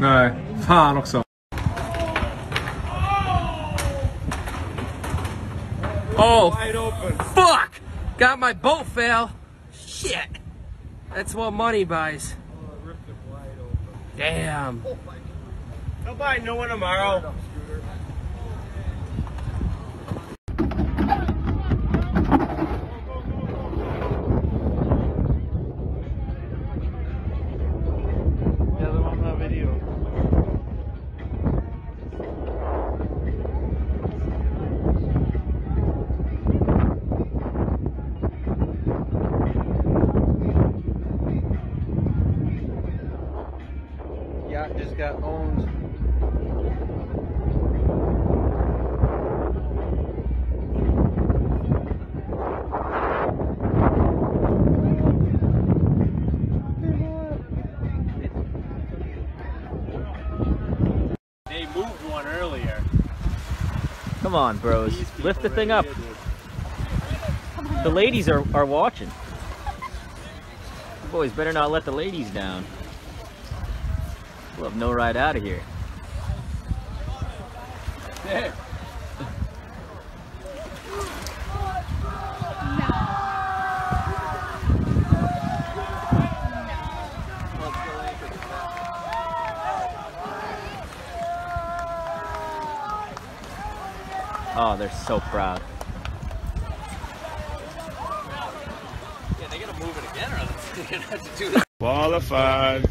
Nej, fan också. Oh, wide open. Fuck! Got my boat fail. Shit. That's what money buys. Oh, it ripped it wide open. Damn. Oh, I'll buy a new one tomorrow. Just got owned. They moved one earlier. Come on, bros. Lift the thing up. The ladies are watching. The boys better not let the ladies down. We'll have no ride out of here. There. Oh, they're so proud. Yeah, they gotta move it again or else they're gonna have to do that. Qualified.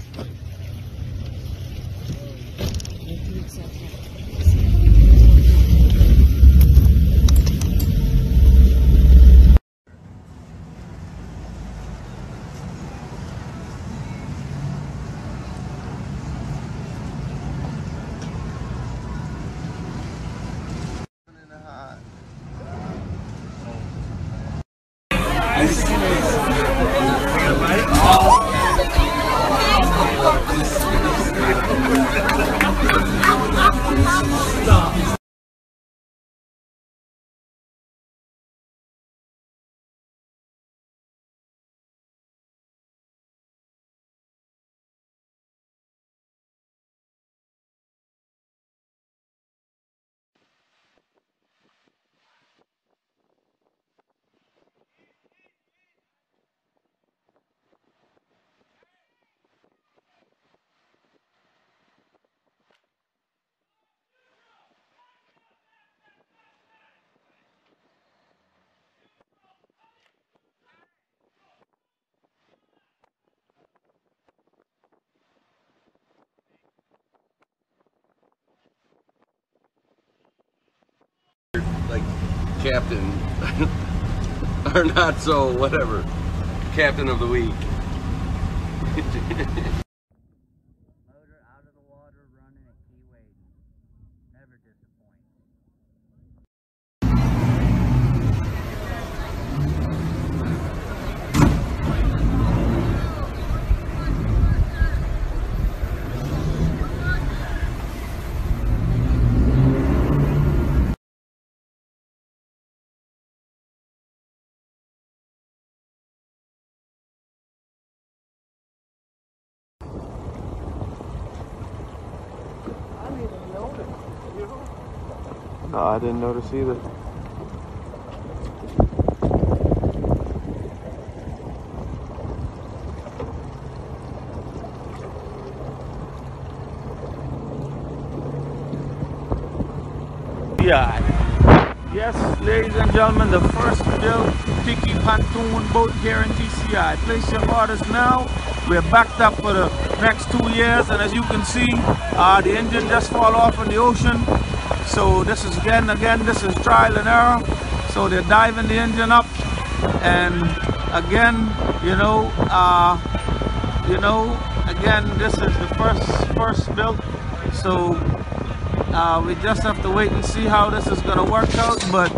Like captain or not, so whatever, captain of the week. Motor out of the water, running at key waiting. Never disappointed. No, I didn't notice either. Yeah. Yes, ladies and gentlemen, the first built Tiki Pantoon boat here in TCI. Place your orders now. We're backed up for the next 2 years, and as you can see, the engine just fall off in the ocean. So this is again, this is trial and error. So they're diving the engine up, and again, this is the first build. So we just have to wait and see how this is gonna work out. But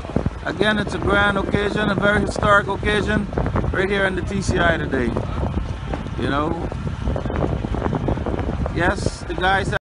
again, it's a grand occasion, a very historic occasion, right here in the TCI today. You know, yes, the guys.